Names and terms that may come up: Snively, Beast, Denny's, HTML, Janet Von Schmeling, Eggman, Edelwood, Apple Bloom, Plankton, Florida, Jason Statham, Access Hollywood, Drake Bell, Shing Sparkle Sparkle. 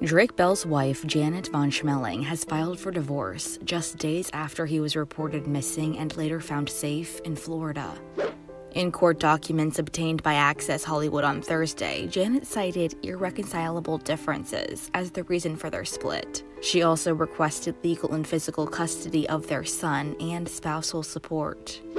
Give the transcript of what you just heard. Drake Bell's wife, Janet Von Schmeling, has filed for divorce just days after he was reported missing and later found safe in Florida. In court documents obtained by Access Hollywood on Thursday, Janet cited irreconcilable differences as the reason for their split. She also requested legal and physical custody of their son and spousal support.